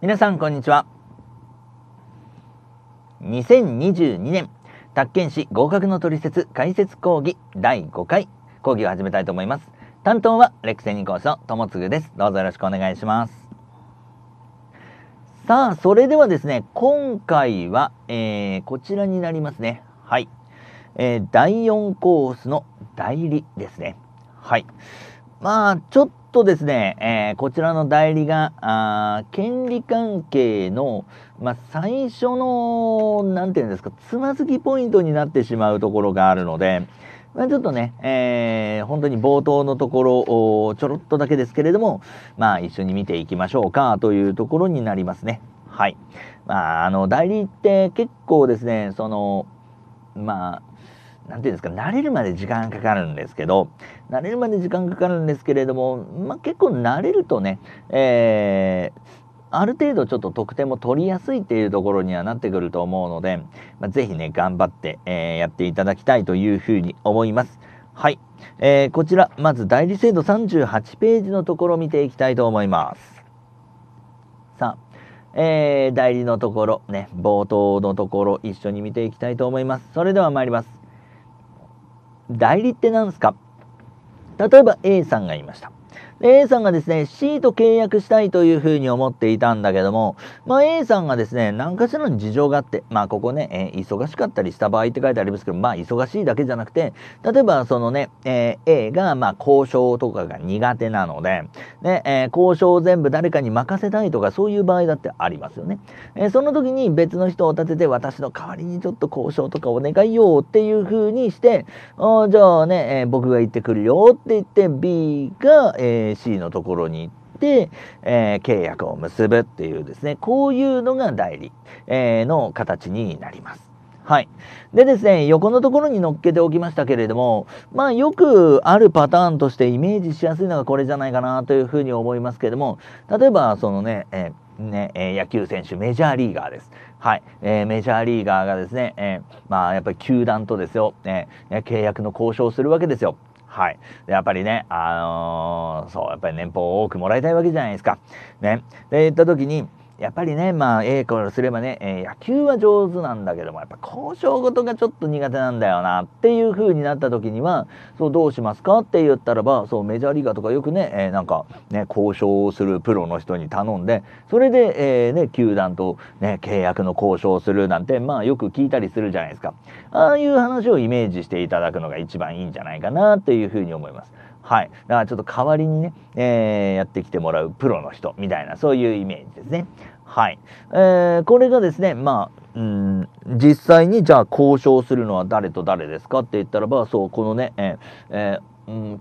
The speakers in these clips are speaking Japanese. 皆さんこんにちは。2022年宅建士合格の取説解説講義第5回講義を始めたいと思います。担当はレクセニ講師の友次です。どうぞよろしくお願いします。さあ、それではですね、今回は、こちらになりますね。はい、第4コースの代理ですね。はい。まあちょっとですね、こちらの代理が権利関係の、最初の何て言うんですか、つまずきポイントになってしまうところがあるので、ちょっとね、本当に冒頭のところをちょろっとだけですけれども、一緒に見ていきましょうかというところになりますね。はい。代理って結構ですね、そのなんていうんですか、慣れるまで時間かかるんですけど、結構慣れるとね、ある程度ちょっと得点も取りやすいっていうところにはなってくると思うので、ぜひね、頑張って、やっていただきたいというふうに思います。はい、こちら、まず代理制度38ページのところを見ていきたいと思います。さあ、代理のところね、冒頭のところ一緒に見ていきたいと思います。それでは参ります。代理って何ですか？例えば A さんがいました。で A さんがですね、C と契約したいというふうに思っていたんだけども、A さんがですね、何かしらの事情があって、ここね、忙しかったりした場合って書いてありますけど、忙しいだけじゃなくて、例えばそのね、A が交渉とかが苦手なので、ね、交渉を全部誰かに任せたいとか、そういう場合だってありますよね。その時に別の人を立てて、私の代わりにちょっと交渉とかお願いよっていうふうにして、じゃあね、僕が行ってくるよって言って、B が、C のところに行って、契約を結ぶっていうですね、こういうのが代理、の形になります。はい。でですね、横のところに乗っけておきましたけれども、よくあるパターンとしてイメージしやすいのがこれじゃないかなというふうに思いますけれども、例えばそのね、野球選手、メジャーリーガーです。はい。メジャーリーガーがですね、やっぱり球団とですよ、契約の交渉をするわけですよ。はい。やっぱりね、そう、やっぱり年俸を多くもらいたいわけじゃないですか。ね。で、言った時に、やっぱりね、A からすればね、野球は上手なんだけども、やっぱ交渉事がちょっと苦手なんだよな、っていう風になった時には、そう、どうしますかって言ったらば、そう、メジャーリーガーとかよくね、なんか、ね、交渉をするプロの人に頼んで、それで、ね、球団とね、契約の交渉をするなんて、よく聞いたりするじゃないですか。ああいう話をイメージしていただくのが一番いいんじゃないかな、っていう風に思います。はい。だからちょっと代わりにね、やってきてもらうプロの人みたいな、そういうイメージですね。はい。これがですね、実際にじゃあ交渉するのは誰と誰ですかって言ったらば、そう、このね、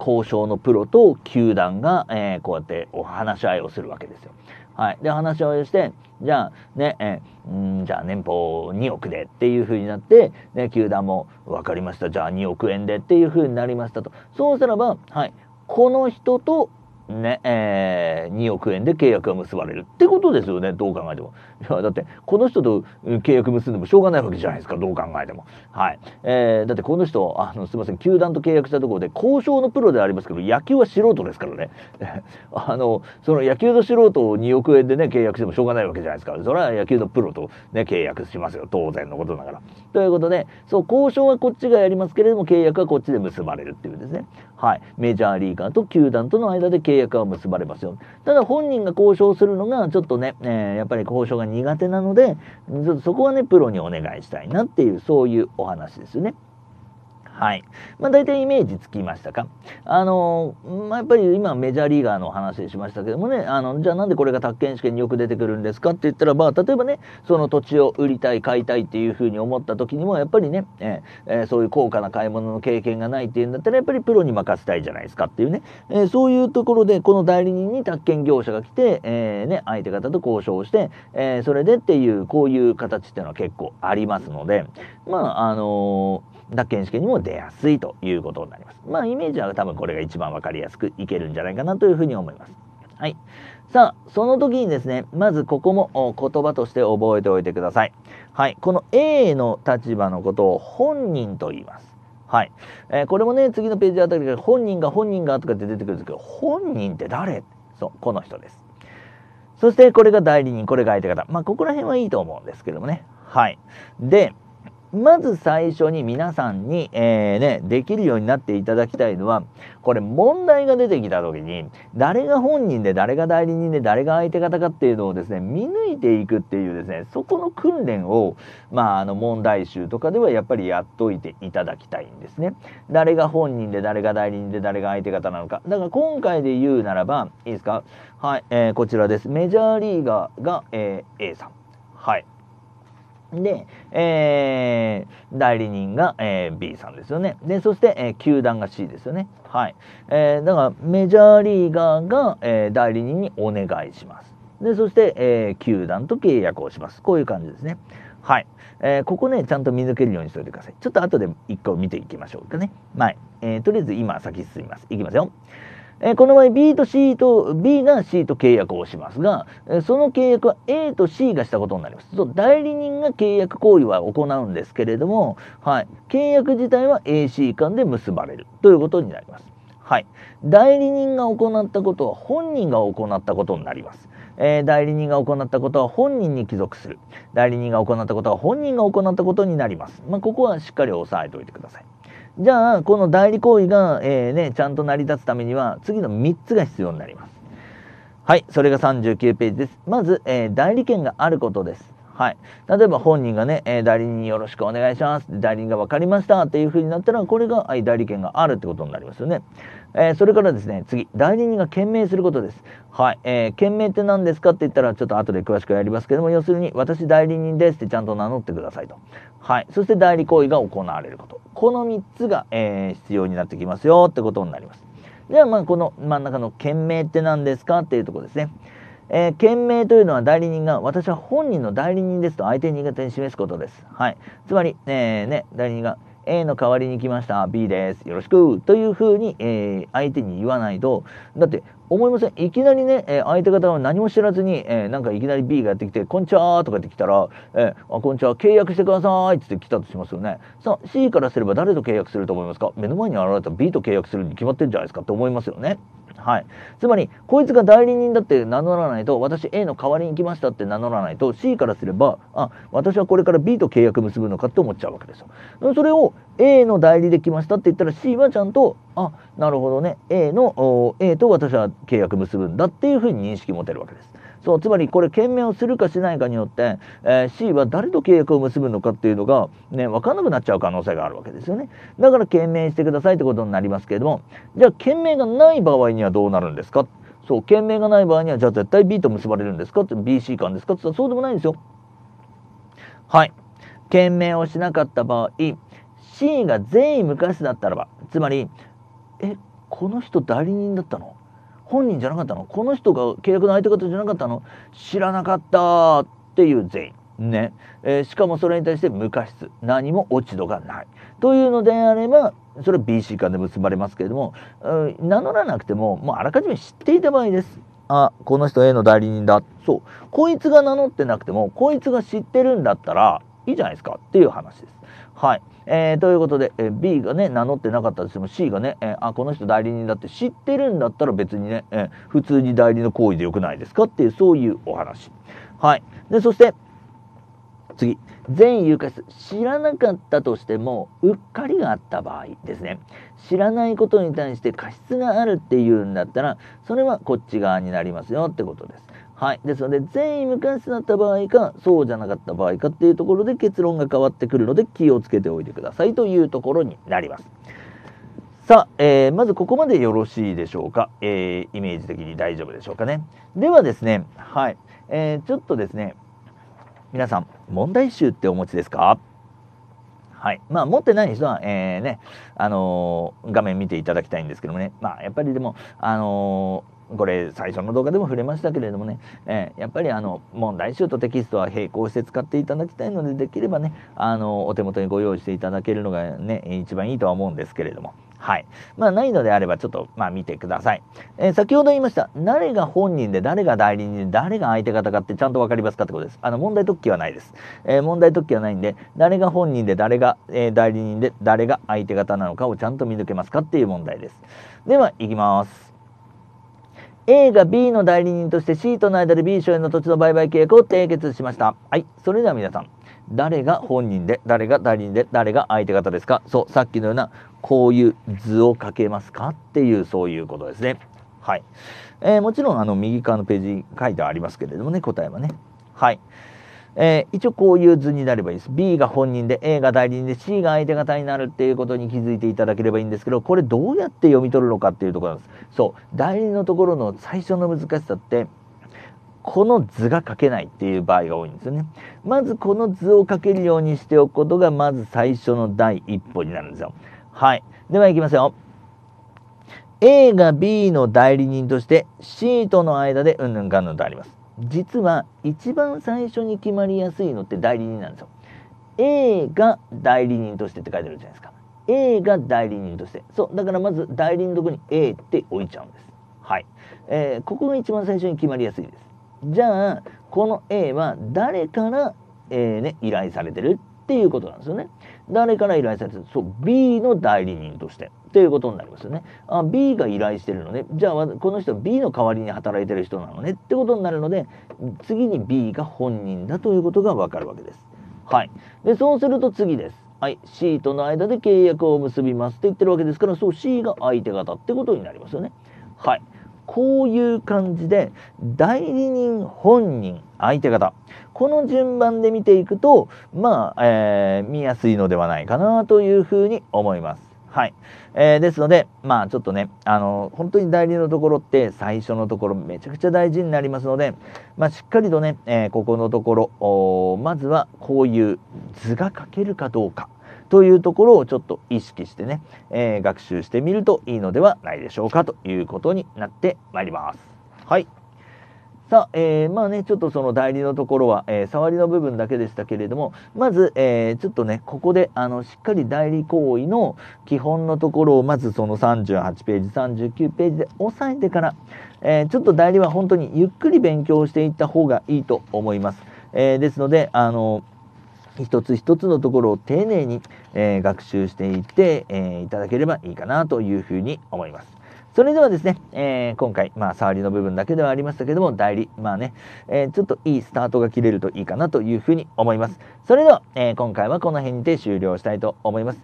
交渉のプロと球団が、こうやってお話し合いをするわけですよ。はい。で、話し合いをして、じゃあね、じゃあ年俸2億でっていう風になって、ね、球団も分かりました。じゃあ2億円でっていう風になりましたと。そうすれば、はい。この人と、ね、2億円で契約が結ばれるってことですよね、どう考えても。いや、だって、この人と契約結んでもしょうがないわけじゃないですか、どう考えても。はい。だってこの人、すいません、球団と契約したところで、交渉のプロでありますけど、野球は素人ですからね。その野球の素人を2億円でね、契約してもしょうがないわけじゃないですから、それは野球のプロとね、契約しますよ、当然のことだから。ということで、そう、交渉はこっちがやりますけれども、契約はこっちで結ばれるっていうですね。はい。メジャーリーガーと球団との間で契約は結ばれますよ。ただ本人が交渉するのがちょっとね、やっぱり交渉が苦手なので、そこはね、プロにお願いしたいなっていう、そういうお話ですよね。はい。大体イメージつきましたか？やっぱり今メジャーリーガーの話しましたけどもね、じゃあなんでこれが宅建試験によく出てくるんですかって言ったらば、例えばね、その土地を売りたい、買いたいっていうふうに思った時にも、やっぱりね、そういう高価な買い物の経験がないっていうんだったら、やっぱりプロに任せたいじゃないですかっていうね、そういうところで、この代理人に宅建業者が来て、ね、相手方と交渉して、それでっていう、こういう形っていうのは結構ありますので、宅建試験にも出やすいということになります。イメージは多分これが一番わかりやすくいけるんじゃないかなというふうに思います。はい。さあ、その時にですね、まずここも言葉として覚えておいてください。はい。この A の立場のことを本人と言います。はい。これもね、次のページあたりから本人がとかって出てくるんですけど、本人って誰？そう、この人です。そしてこれが代理人、これが相手方。まあ、ここら辺はいいと思うんですけどもね。はい。で、まず最初に皆さんに、できるようになっていただきたいのは、これ問題が出てきた時に、誰が本人で誰が代理人で誰が相手方かっていうのをですね、見抜いていくっていうですね、そこの訓練を、まあ、問題集とかではやっぱりやっといていただきたいんですね。誰が本人で誰が代理人で誰が相手方なのか。だから今回で言うならば、いいですか？はい、こちらです。メジャーリーガーが、A さん。はい。で、代理人が、B さんですよね。で、そして、球団が C ですよね。はい。だから、メジャーリーガーが、代理人にお願いします。で、そして、球団と契約をします。こういう感じですね。はい。ここね、ちゃんと見抜けるようにしておいてください。ちょっと後で一個見ていきましょうかね。はい。とりあえず今、先進みます。いきますよ。この場合 B が C と契約をしますが、その契約は A と C がしたことになります。代理人が契約行為は行うんですけれども、はい、契約自体は AC 間で結ばれるということになります。はい、代理人が行ったことは本人が行ったことになります。代理人が行ったことは本人に帰属する。代理人が行ったことは本人が行ったことになります。まあ、ここはしっかり押さえておいてください。じゃあ、この代理行為が、ちゃんと成り立つためには、次の3つが必要になります。はい、それが39ページです。まず、代理権があることです。はい。例えば本人がね、代理人よろしくお願いします。代理人が分かりましたっていう風になったら、これが、はい、代理権があるってことになりますよね。それからですね、次、代理人が検明することです。はい。検明って何ですかって言ったら、ちょっと後で詳しくやりますけども、要するに、私代理人ですってちゃんと名乗ってくださいと。はい。そして代理行為が行われること。この3つが、必要になってきますよってことになります。では、まあ、この真ん中の検明って何ですかっていうところですね。検明というのは代理人が私は本人の代理人ですと相手に示すことです。はい。つまり、代理人が A の代わりに来ました。B です。よろしく。というふうに、相手に言わないと、だって思いません。いきなりね、相手方は何も知らずに、なんかいきなり B がやってきて、こんにちはーとかって来たら、こんにちは、契約してくださいって来たとしますよね。さあ、C からすれば誰と契約すると思いますか？目の前に現れた B と契約するに決まってるんじゃないですかって思いますよね。はい。つまり、こいつが代理人だって名乗らないと、私 A の代わりに来ましたって名乗らないと、C からすれば、あ、私はこれから B と契約結ぶのかって思っちゃうわけですよ。それを A の代理で来ましたって言ったら C はちゃんと、あ、なるほどね、A と私は契約結ぶんだっていうふうに認識持てるわけです。そう、つまりこれ検明をするかしないかによって、C は誰と契約を結ぶのかっていうのが、ね、分かんなくなっちゃう可能性があるわけですよね。だから検明してくださいってことになりますけれども、じゃあ検明がない場合にはどうなるんですか？そう、検明がない場合にはじゃあ絶対 B と結ばれるんですか？ BC 間ですか？って言ったらそうでもないんですよ。はい。検明をしなかった場合、C が善意無価値だったらば、つまり、この人代理人だったの？本人じゃなかったの？この人が契約の相手方じゃなかったの？知らなかったっていう善意ね、しかもそれに対して無過失、何も落ち度がないというのであれば、それは BC 間で結ばれますけれども、名乗らなくてももうあらかじめ知っていた場合です。あ、この人 A の代理人だ。そう、こいつが名乗ってなくてもこいつが知ってるんだったらいいじゃないですかっていう話です。はい。ということで、B がね、名乗ってなかったとしても C がね、この人代理人だって知ってるんだったら別にね、普通に代理の行為でよくないですかっていう、そういうお話。はい。で、そして、次。善意有価質。知らなかったとしても、うっかりがあった場合ですね。知らないことに対して過失があるっていうんだったら、それはこっち側になりますよってことです。はい。ですので、善意無価値だった場合か、そうじゃなかった場合かっていうところで結論が変わってくるので、気をつけておいてくださいというところになります。さあ、まずここまでよろしいでしょうか。イメージ的に大丈夫でしょうかね。ではですね、はい。ちょっとですね、皆さん、問題集ってお持ちですか？はい。まあ、持ってない人は、画面見ていただきたいんですけどもね。まあ、やっぱりでも、これ最初の動画でも触れましたけれどもね、やっぱり問題集とテキストは並行して使っていただきたいので、できればね、お手元にご用意していただけるのがね、一番いいとは思うんですけれども、はい。まあ、ないのであればちょっと、まあ、見てください。先ほど言いました、誰が本人で誰が代理人で誰が相手方かってちゃんと分かりますかってことです。問題特記はないです。問題特記はないんで、誰が本人で誰が、代理人で誰が相手方なのかをちゃんと見抜けますかっていう問題です。では、いきます。A が B の代理人として C との間で B 賞への土地の売買契約を締結しました。はい、それでは皆さん、誰が本人で誰が代理人で誰が相手方ですか。そう、さっきのようなこういう図を書けますかっていう、そういうことですね。はい、もちろん右側のページに書いてありますけれどもね、答えはね。はい、一応こういう図になればいいです。 B が本人で A が代理人で C が相手方になるっていうことに気づいていただければいいんですけど、これどうやって読み取るのかっていうところなんです。そう、代理のところの最初の難しさって、この図が書けないっていう場合が多いんですよね。まずこの図を書けるようにしておくことが、まず最初の第一歩になるんですよ。はい、ではいきますよ。A が B の代理人として C との間でうんぬんかんぬんとあります。実は一番最初に決まりやすいのって代理人なんですよ。 A が代理人としてって書いてあるじゃないですか。 A が代理人として、そう、だからまず代理人のとこに A って置いちゃうんです。はい、ここが一番最初に決まりやすいです。じゃあこの A は誰から、依頼されてるっていうことなんですよね。誰から依頼されてる？そう、 B の代理人としてっていうことになりますよね。あ、 B が依頼してるのね。じゃあこの人は B の代わりに働いてる人なのねってことになるので、次に B が本人だということがわかるわけです。はい。で、そうすると次です。はい、C との間で契約を結びますって言ってるわけですから、そう、C が相手方ってことになりますよね。はい。こういう感じで代理人、本人、相手方、この順番で見ていくと見やすいのではないかなというふうに思います。はい、ですのでちょっとね本当に代理のところって最初のところめちゃくちゃ大事になりますので、しっかりとね、ここのところまずはこういう図が書けるかどうかというところをちょっと意識してね、学習してみるといいのではないでしょうかということになってまいります。はい。さあ、ちょっとその代理のところは、触りの部分だけでしたけれども、まず、ちょっとね、ここで、しっかり代理行為の基本のところを、まずその38ページ、39ページで押さえてから、ちょっと代理は本当にゆっくり勉強していった方がいいと思います。ですので、一つ一つのところを丁寧に、学習していって、いただければいいかなというふうに思います。それではですね、今回、触りの部分だけではありましたけども、代理、ちょっといいスタートが切れるといいかなというふうに思います。それでは、今回はこの辺にて終了したいと思います。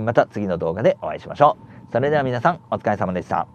また次の動画でお会いしましょう。それでは皆さん、お疲れ様でした。